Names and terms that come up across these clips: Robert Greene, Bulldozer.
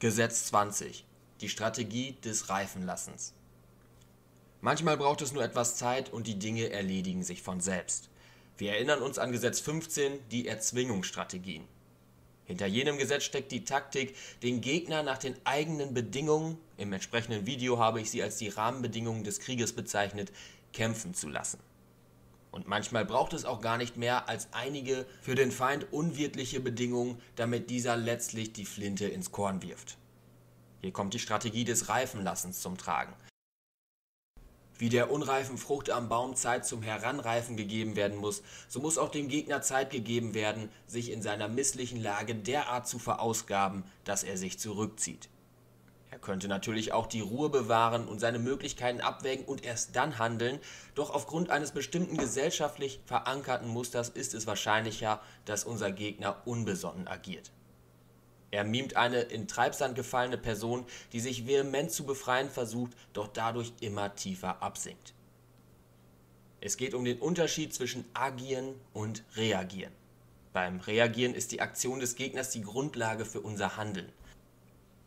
Gesetz 20 – Die Strategie des Reifenlassens. Manchmal braucht es nur etwas Zeit und die Dinge erledigen sich von selbst. Wir erinnern uns an Gesetz 15 – die Erzwingungsstrategien. Hinter jenem Gesetz steckt die Taktik, den Gegner nach den eigenen Bedingungen – im entsprechenden Video habe ich sie als die Rahmenbedingungen des Krieges bezeichnet – kämpfen zu lassen. Und manchmal braucht es auch gar nicht mehr als einige für den Feind unwirtliche Bedingungen, damit dieser letztlich die Flinte ins Korn wirft. Hier kommt die Strategie des Reifenlassens zum Tragen. Wie der unreifen Frucht am Baum Zeit zum Heranreifen gegeben werden muss, so muss auch dem Gegner Zeit gegeben werden, sich in seiner misslichen Lage derart zu verausgaben, dass er sich zurückzieht. Er könnte natürlich auch die Ruhe bewahren und seine Möglichkeiten abwägen und erst dann handeln, doch aufgrund eines bestimmten gesellschaftlich verankerten Musters ist es wahrscheinlicher, dass unser Gegner unbesonnen agiert. Er mimt eine in Treibsand gefallene Person, die sich vehement zu befreien versucht, doch dadurch immer tiefer absinkt. Es geht um den Unterschied zwischen Agieren und Reagieren. Beim Reagieren ist die Aktion des Gegners die Grundlage für unser Handeln.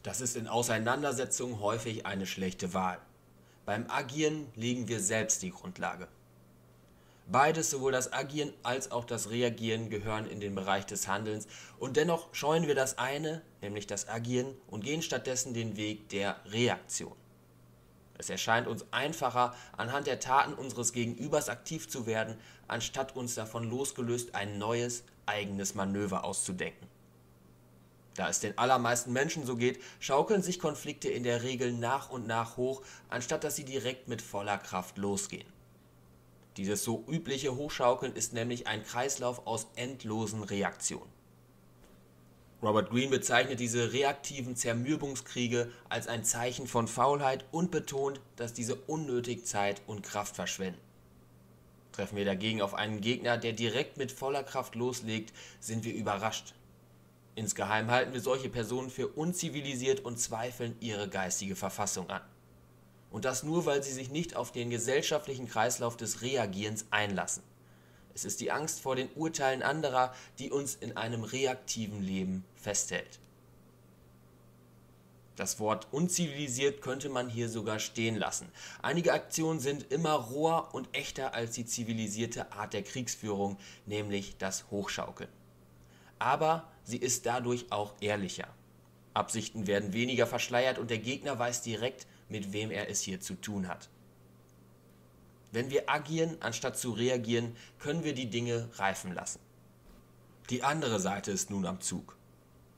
Das ist in Auseinandersetzungen häufig eine schlechte Wahl. Beim Agieren legen wir selbst die Grundlage. Beides, sowohl das Agieren als auch das Reagieren, gehören in den Bereich des Handelns und dennoch scheuen wir das eine, nämlich das Agieren, und gehen stattdessen den Weg der Reaktion. Es erscheint uns einfacher, anhand der Taten unseres Gegenübers aktiv zu werden, anstatt uns davon losgelöst ein neues, eigenes Manöver auszudenken. Da es den allermeisten Menschen so geht, schaukeln sich Konflikte in der Regel nach und nach hoch, anstatt dass sie direkt mit voller Kraft losgehen. Dieses so übliche Hochschaukeln ist nämlich ein Kreislauf aus endlosen Reaktionen. Robert Greene bezeichnet diese reaktiven Zermürbungskriege als ein Zeichen von Faulheit und betont, dass diese unnötig Zeit und Kraft verschwenden. Treffen wir dagegen auf einen Gegner, der direkt mit voller Kraft loslegt, sind wir überrascht. Insgeheim halten wir solche Personen für unzivilisiert und zweifeln ihre geistige Verfassung an. Und das nur, weil sie sich nicht auf den gesellschaftlichen Kreislauf des Reagierens einlassen. Es ist die Angst vor den Urteilen anderer, die uns in einem reaktiven Leben festhält. Das Wort unzivilisiert könnte man hier sogar stehen lassen. Einige Aktionen sind immer roher und echter als die zivilisierte Art der Kriegsführung, nämlich das Hochschaukeln. Aber sie ist dadurch auch ehrlicher. Absichten werden weniger verschleiert und der Gegner weiß direkt, mit wem er es hier zu tun hat. Wenn wir agieren, anstatt zu reagieren, können wir die Dinge reifen lassen. Die andere Seite ist nun am Zug.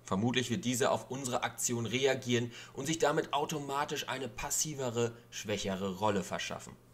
Vermutlich wird diese auf unsere Aktion reagieren und sich damit automatisch eine passivere, schwächere Rolle verschaffen.